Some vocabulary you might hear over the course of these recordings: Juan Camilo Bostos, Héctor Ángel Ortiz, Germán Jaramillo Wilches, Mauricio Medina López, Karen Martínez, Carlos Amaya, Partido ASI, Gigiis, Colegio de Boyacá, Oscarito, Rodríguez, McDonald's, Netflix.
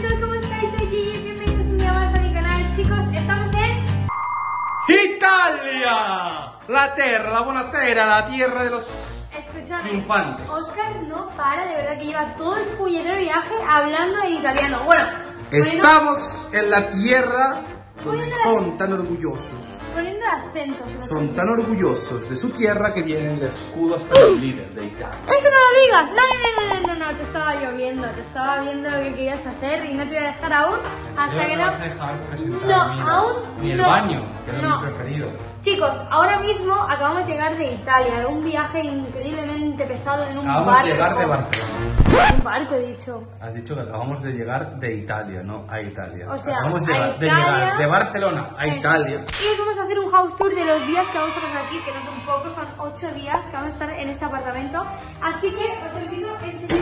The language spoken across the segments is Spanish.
¿qué tal? ¿Cómo estáis? Soy Gigi, bienvenidos un día más a mi canal. Chicos, estamos en... ¡Italia! La tierra, la buonasera, la tierra de los... Escuchadme, triunfantes. Oscar no para, de verdad que lleva todo el puñetero viaje hablando en italiano. Bueno, estamos en la tierra donde son tan orgullosos. Poniendo acentos. Son tan orgullosos de su tierra que tienen el escudo hasta el líder de Italia. ¡Eso no lo digas! No, te estaba lloviendo, te estaba viendo lo que querías hacer y no te voy a dejar aún hasta que no... vas a dejar presentar ni el baño, que era mi preferido. Chicos, ahora mismo acabamos de llegar de Italia, de un viaje increíblemente pesado en un barco. Acabamos de llegar de Barcelona. Un barco, he dicho. Has dicho que acabamos de llegar de Italia, no a Italia. O sea, acabamos de llegar de Barcelona a Italia. Y hoy vamos a hacer un house tour de los días que vamos a pasar aquí, que no son pocos, son 8 días que vamos a estar en este apartamento. Así que os invito a enseñar.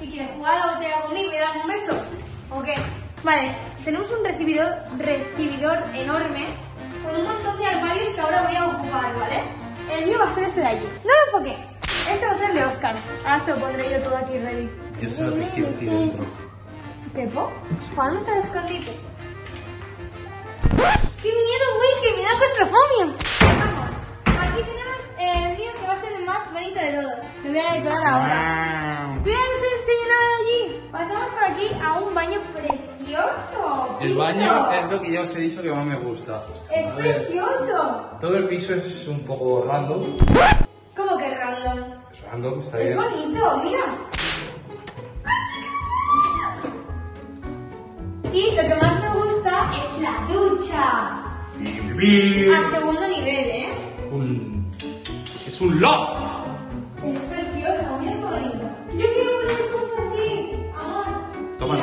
Si quieres jugar a la botella conmigo y darme un beso, ¿o qué? Vale, tenemos un recibidor enorme, con un montón de armarios que ahora voy a ocupar, ¿vale? El mío va a ser este de allí. No lo enfoques. Este va a ser el de Oscar. Ahora se lo pondré yo todo aquí ready. Yo solo te quiero ti dentro. ¿Pepo? Sí. Vamos al escondite. ¡Qué miedo, güey! ¡Que me da claustrofobia! Vamos. Aquí tenemos el mío que va a ser el más bonito de todos. Me voy a decorar ahora. ¡Vean, se enseña nada de allí! Pasamos por aquí a un baño precioso. El baño es lo que ya os he dicho que más me gusta. ¡Es precioso! Todo el piso es un poco random. ¿Cómo que random? Es random, está bien. ¡Es bonito, mira! Y lo que más me gusta es la ducha. Al segundo nivel, ¿eh? Es un loft. Es precioso, mira qué bonito. Yo quiero poner justo así, amor. Tómalo.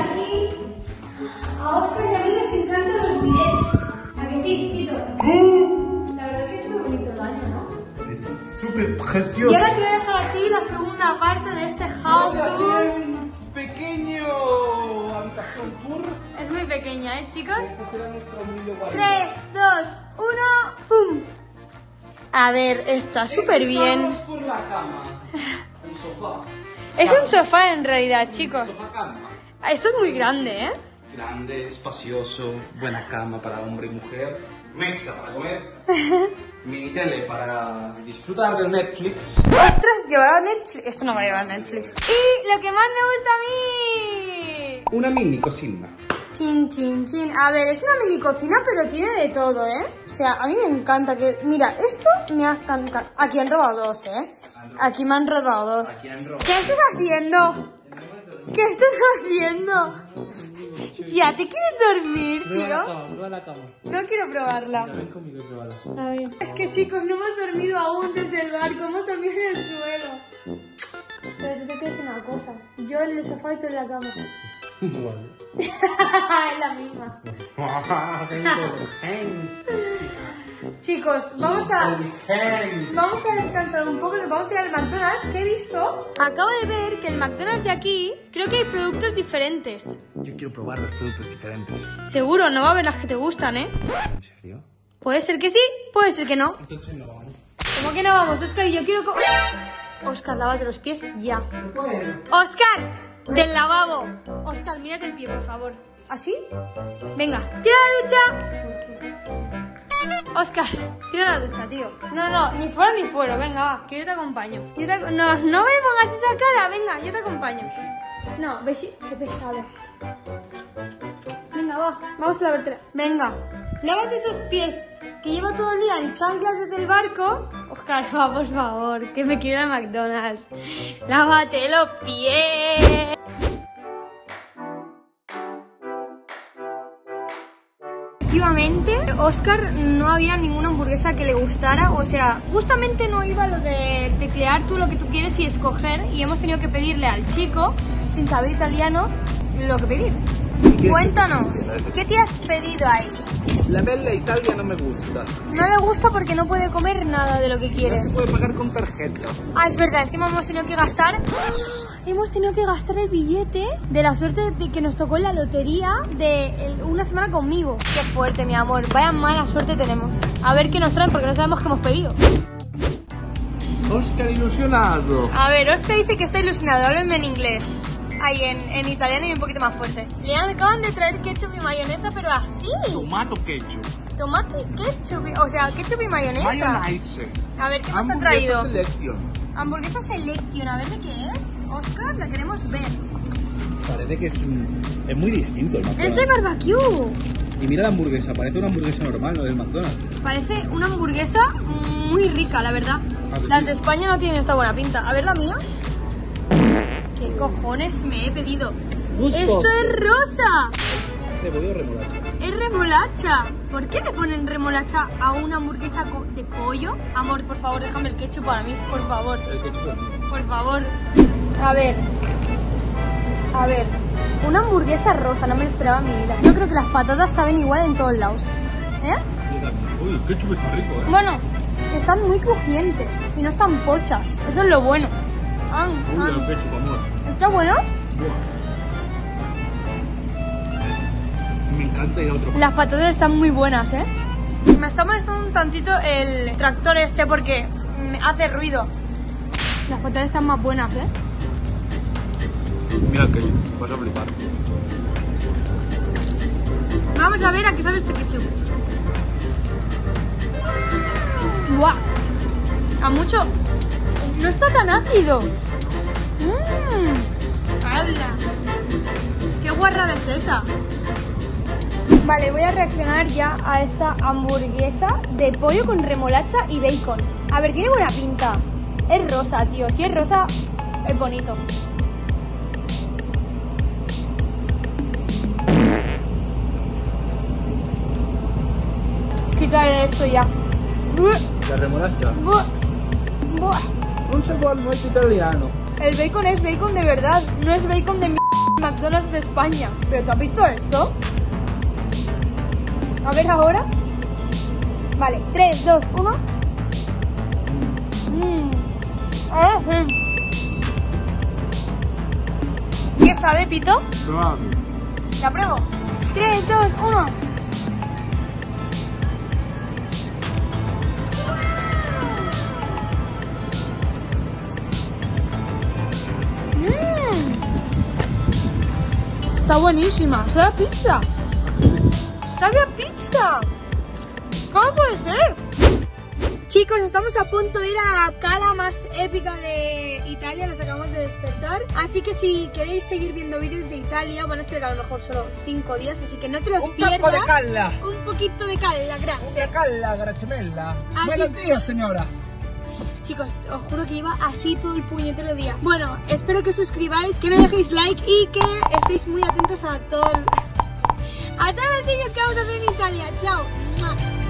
A Oscar y a mí les encantan los bidets. ¿A que sí, Pito? La verdad que es muy bonito el baño, ¿no? Es súper precioso. Y ahora te voy a dejar a ti la segunda parte de este house tour. Un pequeño habitación tour. Es muy pequeña, ¿eh, chicos? Este será nuestro humilde baño. 3, 2, 1, ¡pum! A ver, está súper bien. Empezamos por la cama. El sofá. Es un sofá en realidad, chicos. Sofá cama. Esto es muy grande, ¿eh? Grande, espacioso, buena cama para hombre y mujer, mesa para comer, mini tele para disfrutar del Netflix. ¡Ostras! ¿Llevará Netflix? Esto no va a llevar Netflix. Y lo que más me gusta a mí... una mini cocina. Chin, chin, chin. A ver, es una mini cocina, pero tiene de todo, ¿eh? O sea, a mí me encanta que... Mira, esto me ha encantado. Aquí han robado dos, ¿eh? Aquí me han robado dos. ¿Qué estás haciendo? ¿Qué estás haciendo? Ya, ¿te quieres dormir, tío? Prueba la cama. No quiero probarla. Ven conmigo y pruébala. A ver. Es que, chicos, no hemos dormido aún desde el barco. Hemos dormido en el suelo. Pero te tengo que decir una cosa. Yo en el sofá y tú en la cama. Vale. Es la misma. Chicos, vamos a descansar un poco, nos vamos a ir al McDonald's, que he visto. Acabo de ver que el McDonald's de aquí, creo que hay productos diferentes. Yo quiero probar los productos diferentes. Seguro, no va a haber las que te gustan, ¿eh? ¿En serio? Puede ser que sí, puede ser que no. Entonces no vamos. ¿Cómo que no vamos, Oscar? Yo quiero... Oscar, lávate los pies ya. Bueno. ¡Oscar! Del lavabo. Oscar, mírate el pie, por favor. ¿Así? Venga, tira la ducha. Oscar, tira la ducha, tío. No, no, ni fuera ni fuera. Venga, va, que yo te acompaño. No, no me pongas esa cara. Venga, yo te acompaño. No, ves, qué pesado. Venga, va, vamos a lavártela. Venga, lávate esos pies, que llevo todo el día en chanclas desde el barco. Oscar, va, por favor, que me quiero ir a McDonald's. Lávate los pies. Efectivamente, Oscar no había ninguna hamburguesa que le gustara, o sea, justamente no iba lo de teclear tú lo que tú quieres y escoger, y hemos tenido que pedirle al chico, sin saber italiano, lo que pedir. Cuéntanos, ¿qué te has pedido ahí? La bella Italia no me gusta. No le gusta porque no puede comer nada de lo que quiere. No se puede pagar con tarjeta. Ah, es verdad, encima hemos tenido que gastar... Hemos tenido que gastar el billete de la suerte de que nos tocó en la lotería de una semana conmigo. Qué fuerte, mi amor. Vaya mala suerte tenemos. A ver qué nos traen porque no sabemos qué hemos pedido. Oscar ilusionado. A ver, Oscar dice que está ilusionado. Háblenme en inglés. ahí en italiano y un poquito más fuerte. Le acaban de traer ketchup y mayonesa, pero así. Tomato ketchup. Tomato y ketchup, o sea, ketchup y mayonesa. Mayonnaise. A ver, ¿qué nos han traído? Hamburguesa Selection. Hamburguesa Selection, a ver de qué es, Oscar, la queremos ver. Parece que es muy distinto el McDonald's. Es de barbecue. Y mira la hamburguesa, parece una hamburguesa normal, no del McDonald's. Parece una hamburguesa muy rica, la verdad. Las de España no tienen esta buena pinta. A ver la mía. ¿Qué cojones me he pedido? Buscos. ¡Esto es rosa! Cebolla o remolacha. Es remolacha. ¿Por qué le ponen remolacha a una hamburguesa de pollo? Amor, por favor, déjame el ketchup para mí, por favor. El ketchup para mí. Por favor. A ver. A ver, una hamburguesa rosa, no me lo esperaba en mi vida. Yo creo que las patatas saben igual en todos lados. ¿Eh? Uy, el ketchup está rico, ¿eh? Bueno, están muy crujientes y no están pochas. Eso es lo bueno. Ay, uy, ay. El ketchup, amor. ¿Está bueno? Buah. Me encanta ir a otro. Las patatas están muy buenas, ¿eh? Me está molestando un tantito el tractor este porque hace ruido. Las patatas están más buenas, ¿eh? Mira el ketchup, vas a flipar. Vamos a ver a qué sabe este ketchup. ¡Guau! A mucho... No está tan ácido. ¡Habla! ¡Qué guarrada es esa! Vale, voy a reaccionar ya a esta hamburguesa de pollo con remolacha y bacon. A ver, tiene buena pinta. Es rosa, tío. Si es rosa, es bonito. Quitaré esto ya. La remolacha. Buah. Un sabor muy italiano. El bacon es bacon de verdad. No es bacon de McDonald's de España. ¿Pero tú has visto esto? A ver ahora. Vale, 3, 2, 1. ¿Qué sabe, Pito? Claro. La pruebo. 3, 2, 1. Está buenísima, sabe a pizza. ¡Sabe a pizza! ¿Cómo puede ser? Chicos, estamos a punto de ir a la cala más épica de Italia, nos acabamos de despertar. Así que si queréis seguir viendo vídeos de Italia, van a ser a lo mejor solo 5 días, así que no te los pierdas. Un poco de cala. Un poquito de cala, gracias. Una cala, grachemella. Buenos días, señora. Chicos, os juro que iba así todo el puñetero día. Bueno, espero que os suscribáis, que me dejéis like y que estéis muy atentos a todos los vídeos que vamos a hacer en Italia. ¡Chao!